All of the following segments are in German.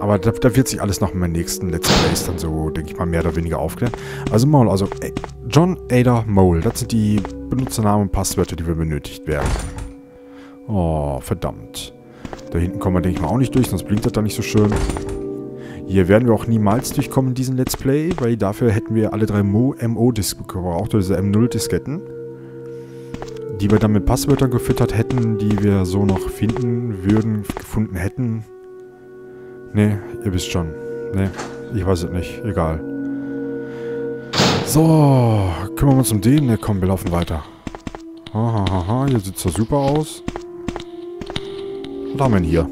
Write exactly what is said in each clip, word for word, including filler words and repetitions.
Aber da, da wird sich alles noch in meinen nächsten Let's Plays dann so, denke ich mal, mehr oder weniger aufklären. Also Mole, also äh, John Ada Mole. Das sind die Benutzernamen und Passwörter, die wir benötigt werden. Oh, verdammt. Da hinten kommen wir, denke ich mal, auch nicht durch, sonst blinkt das da nicht so schön. Hier werden wir auch niemals durchkommen in diesen Let's Play, weil dafür hätten wir alle drei M O-Disks gebraucht, diese M null Disketten. Die wir dann mit Passwörtern gefüttert hätten, die wir so noch finden würden, gefunden hätten. Ne, ihr wisst schon. Ne, ich weiß es nicht. Egal. So, kümmern wir uns um den. Ne, komm, wir laufen weiter. Ha, ha, ha, hier sieht es doch super aus. Was haben wir denn hier?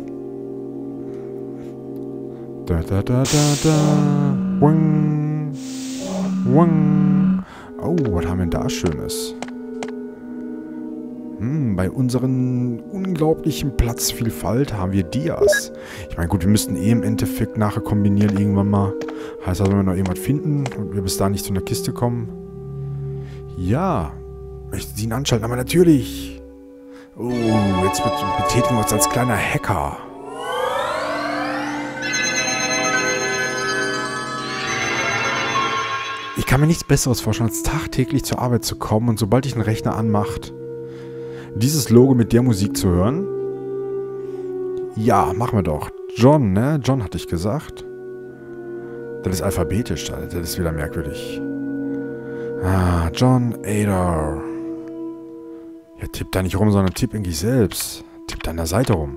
Da, da, da, da, da. Wang. Wang. Oh, was haben wir denn da Schönes? Hm, bei unseren unglaublichen Platzvielfalt haben wir Dias. Ich meine, gut, wir müssten eh im Endeffekt nachher kombinieren irgendwann mal. Heißt also, wenn wir noch irgendwas finden und wir bis da nicht zu einer Kiste kommen. Ja, möchten Sie ihn anschalten? Aber natürlich. Oh, jetzt betätigen wir uns als kleiner Hacker. Ich kann mir nichts Besseres vorstellen, als tagtäglich zur Arbeit zu kommen und sobald ich einen Rechner anmacht, dieses Logo mit der Musik zu hören? Ja, machen wir doch. John, ne? John hatte ich gesagt. Das ist alphabetisch, das ist wieder merkwürdig. Ah, John Ada. Ja, tipp da nicht rum, sondern tipp irgendwie selbst. Tipp da an der Seite rum.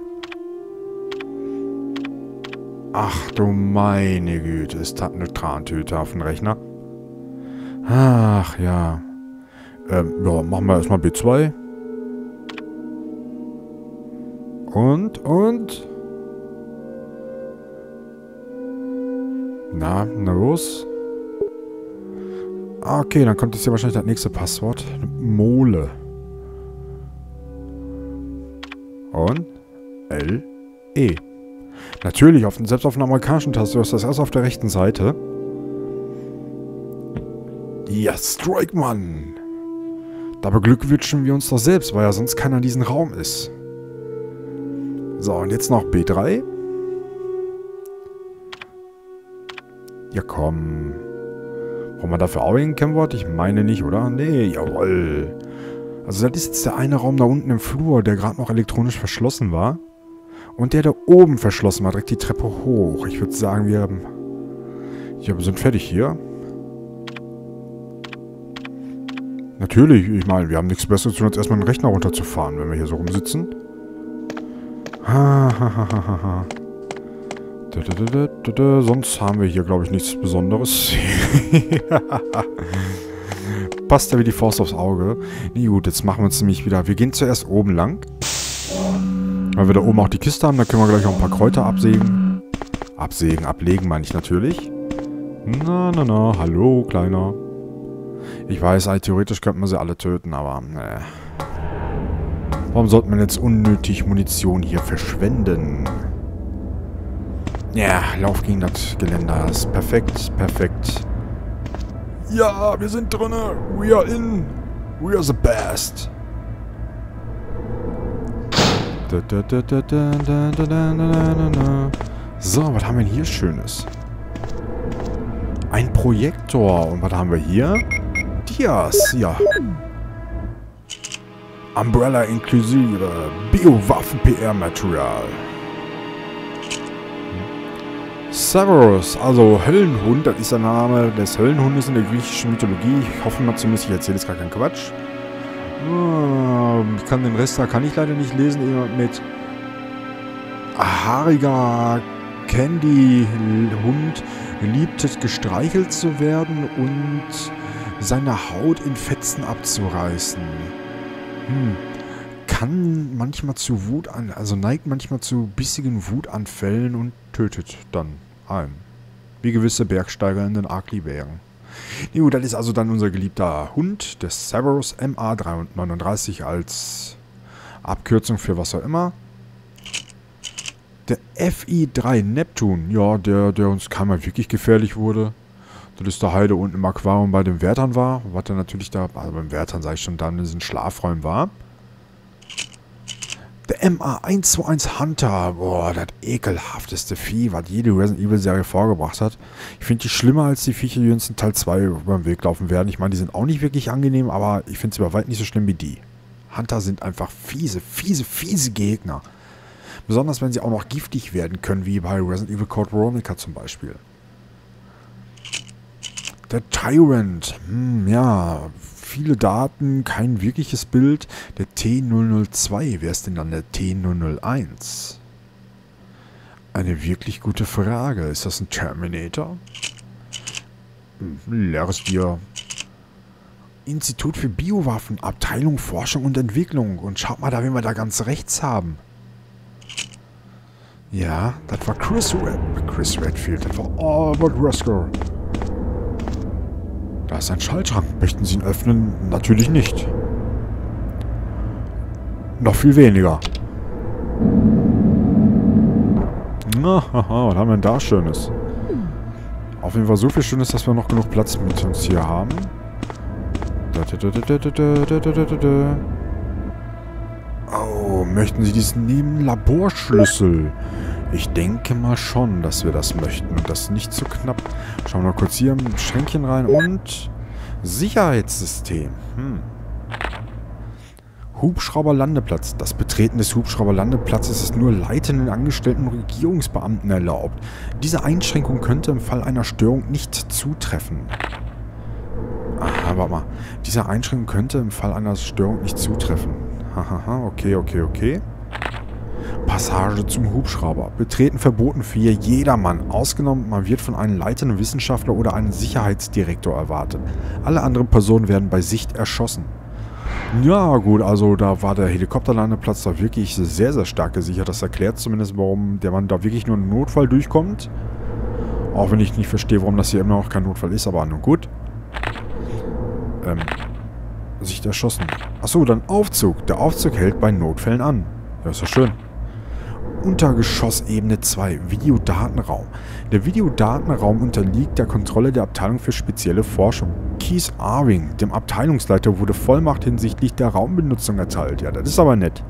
Ach du meine Güte, ist das eine Trantüte auf dem Rechner? Ach ja. Ähm, ja, machen wir erstmal B zwei. Und, und? Na, na los. Okay, dann kommt jetzt hier wahrscheinlich das nächste Passwort. Mole. Und? L, E. Natürlich, auf, selbst auf einer amerikanischen Taste ist das erst auf der rechten Seite. Ja, Strike, Mann. Da beglückwünschen wir uns doch selbst, weil ja sonst keiner in diesem Raum ist. So, und jetzt noch B drei. Ja, komm. Brauchen wir dafür auch ein Kennwort? Ich meine nicht, oder? Nee, jawohl. Also das ist jetzt der eine Raum da unten im Flur, der gerade noch elektronisch verschlossen war. Und der da oben verschlossen war, direkt die Treppe hoch. Ich würde sagen, wir haben... Ja, wir sind fertig hier. Natürlich, ich meine, wir haben nichts Besseres, als erstmal den Rechner runterzufahren, wenn wir hier so rumsitzen. Ha, ha, ha, ha, ha. Da, da, da, da, da. Sonst haben wir hier, glaube ich, nichts Besonderes. Passt ja wie die Faust aufs Auge. Nee, gut, jetzt machen wir uns nämlich wieder... Wir gehen zuerst oben lang. Weil wir da oben auch die Kiste haben, da können wir gleich auch ein paar Kräuter absägen. Absägen, ablegen meine ich natürlich. Na, na, na, hallo, Kleiner. Ich weiß, also, theoretisch könnten wir sie alle töten, aber... Naja. Warum sollte man jetzt unnötig Munition hier verschwenden? Ja, lauf gegen das Geländer. Das ist perfekt, perfekt. Ja, wir sind drinne. We are in. We are the best. So, was haben wir denn hier Schönes? Ein Projektor. Und was haben wir hier? Dias, ja. Umbrella inklusive Biowaffen-P R-Material. Cerberus, also Höllenhund, das ist der Name des Höllenhundes in der griechischen Mythologie. Ich hoffe mal zumindest, ich erzähle jetzt gar keinen Quatsch. Ich kann den Rest da, kann ich leider nicht lesen. Jemand mit haariger Candy-Hund liebt es, gestreichelt zu werden und seine Haut in Fetzen abzureißen. Hm. Kann manchmal zu Wut an, also neigt manchmal zu bissigen Wutanfällen und tötet dann ein. Wie gewisse Bergsteiger in den Arklibären. Nee, gut, das ist also dann unser geliebter Hund, der Cerberus M A drei drei neun als Abkürzung für was auch immer. Der F I drei Neptun, ja, der, der uns keinmal wirklich gefährlich wurde. Das ist der Heide unten im Aquarium bei den Wärtern war. Was er natürlich da, also beim Wärtern sage ich schon, da in diesen Schlafräumen war. Der M A eins zwei eins Hunter. Boah, das ekelhafteste Vieh, was jede Resident Evil Serie vorgebracht hat. Ich finde die schlimmer als die Viecher, die uns in Teil zwei über den Weg laufen werden. Ich meine, die sind auch nicht wirklich angenehm, aber ich finde sie bei weitem nicht so schlimm wie die. Hunter sind einfach fiese, fiese, fiese Gegner. Besonders, wenn sie auch noch giftig werden können, wie bei Resident Evil Code Veronica zum Beispiel. Der Tyrant. Hm, ja, viele Daten, kein wirkliches Bild. Der T null null zwei, wer ist denn dann der T null null eins? Eine wirklich gute Frage. Ist das ein Terminator? Hm, leeres Bier. Institut für Biowaffen, Abteilung Forschung und Entwicklung. Und schaut mal da, wen wir da ganz rechts haben. Ja, das war Chris, Red Chris Redfield, das war Albert Wesker. Da ist ein Schaltschrank. Möchten Sie ihn öffnen? Natürlich nicht. Noch viel weniger. Na, haha, was haben wir denn da Schönes? Auf jeden Fall so viel Schönes, dass wir noch genug Platz mit uns hier haben. Oh, möchten Sie diesen Nebenlaborschlüssel? Ich denke mal schon, dass wir das möchten. Und das nicht zu knapp. Schauen wir mal kurz hier im Schränkchen rein. Und Sicherheitssystem. Hm. Hubschrauberlandeplatz. Das Betreten des Hubschrauberlandeplatzes ist nur leitenden Angestellten und Regierungsbeamten erlaubt. Diese Einschränkung könnte im Fall einer Störung nicht zutreffen. Ah, warte mal. Diese Einschränkung könnte im Fall einer Störung nicht zutreffen. Hahaha, okay, okay, okay. Passage zum Hubschrauber. Betreten verboten für jedermann. Ausgenommen, man wird von einem leitenden Wissenschaftler oder einem Sicherheitsdirektor erwartet. Alle anderen Personen werden bei Sicht erschossen. Ja gut, also da war der Helikopterlandeplatz da wirklich sehr, sehr stark gesichert. Das erklärt zumindest, warum der Mann da wirklich nur im Notfall durchkommt. Auch wenn ich nicht verstehe, warum das hier immer noch kein Notfall ist, aber nun gut. Ähm, Sicht erschossen. Achso, dann Aufzug. Der Aufzug hält bei Notfällen an. Ja, ist ja schön. Untergeschossebene zwei, Videodatenraum. Der Videodatenraum unterliegt der Kontrolle der Abteilung für spezielle Forschung. Keith Arving, dem Abteilungsleiter, wurde Vollmacht hinsichtlich der Raumbenutzung erteilt. Ja, das ist aber nett.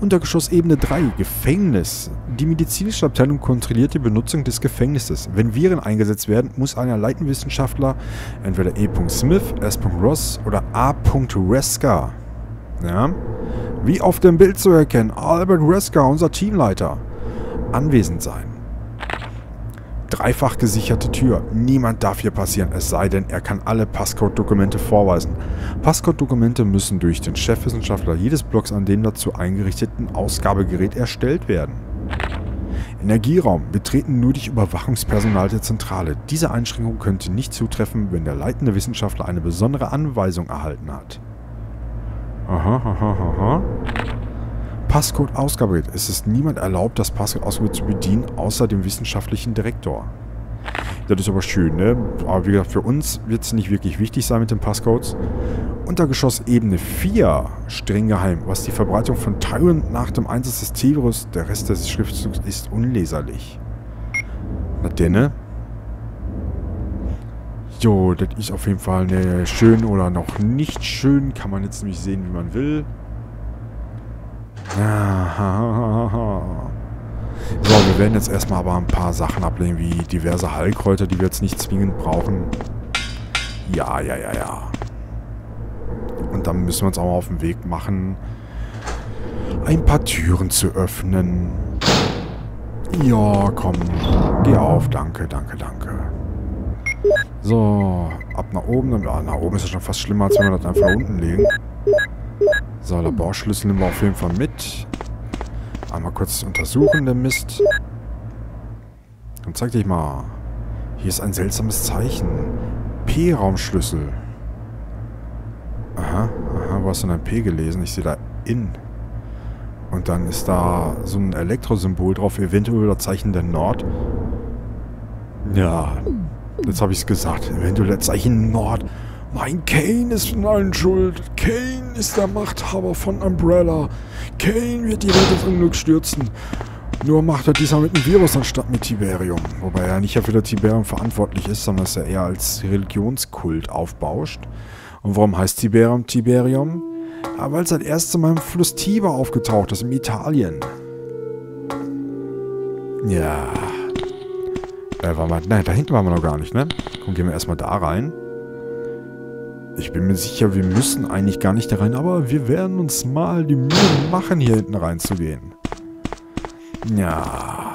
Untergeschossebene drei, Gefängnis. Die medizinische Abteilung kontrolliert die Benutzung des Gefängnisses. Wenn Viren eingesetzt werden, muss ein leitender Wissenschaftler, entweder E. Smith, S. Ross oder A. Reska. Ja. Wie auf dem Bild zu erkennen, Albert Wesker, unser Teamleiter, anwesend sein. Dreifach gesicherte Tür. Niemand darf hier passieren, es sei denn, er kann alle Passcode-Dokumente vorweisen. Passcode-Dokumente müssen durch den Chefwissenschaftler jedes Blocks an dem dazu eingerichteten Ausgabegerät erstellt werden. Energieraum. Betreten nur durch Überwachungspersonal der Zentrale. Diese Einschränkung könnte nicht zutreffen, wenn der leitende Wissenschaftler eine besondere Anweisung erhalten hat. Aha, aha, aha. Passcode-Ausgabegerät. Es ist niemand erlaubt, das Passcode-Ausgabegerät zu bedienen, außer dem wissenschaftlichen Direktor. Das ist aber schön, ne? Aber wie gesagt, für uns wird es nicht wirklich wichtig sein mit den Passcodes. Untergeschossebene vier. Streng geheim. Was die Verbreitung von Tyrant nach dem Einsatz des Tivirus, der Rest des Schriftzugs ist unleserlich. Na denn, ne? Jo, das ist auf jeden Fall eine schön oder noch nicht schön. Kann man jetzt nämlich sehen, wie man will. So, wir werden jetzt erstmal aber ein paar Sachen ablegen, wie diverse Heilkräuter, die wir jetzt nicht zwingend brauchen. Ja, ja, ja, ja. Und dann müssen wir uns auch mal auf den Weg machen, ein paar Türen zu öffnen. Ja, komm. Geh auf, danke, danke, danke. So, ab nach oben. Ah, nach oben ist ja schon fast schlimmer, als wenn wir das einfach unten legen. So, Laborschlüssel nehmen wir auf jeden Fall mit. Einmal kurz untersuchen, den Mist. Dann zeig dich mal. Hier ist ein seltsames Zeichen. P-Raumschlüssel. Aha, aha, wo hast du denn ein P gelesen? Ich sehe da in. Und dann ist da so ein Elektrosymbol drauf, eventuell das Zeichen der Nord. Ja. Jetzt habe ich es gesagt. Eventuell Zeichen Nord. Nein, Kane ist von allen schuld. Kane ist der Machthaber von Umbrella. Kane wird die Welt ins Unglück stürzen. Nur macht er diesmal mit dem Virus anstatt mit Tiberium. Wobei er nicht ja für das Tiberium verantwortlich ist, sondern dass er eher als Religionskult aufbauscht. Und warum heißt Tiberium Tiberium? aber als das erste Mal im Fluss Tiber aufgetaucht ist, in Italien. Ja. Äh, war mal, nein, da hinten waren wir noch gar nicht, ne? Komm, gehen wir erstmal da rein. Ich bin mir sicher, wir müssen eigentlich gar nicht da rein, aber wir werden uns mal die Mühe machen, hier hinten reinzugehen. Ja.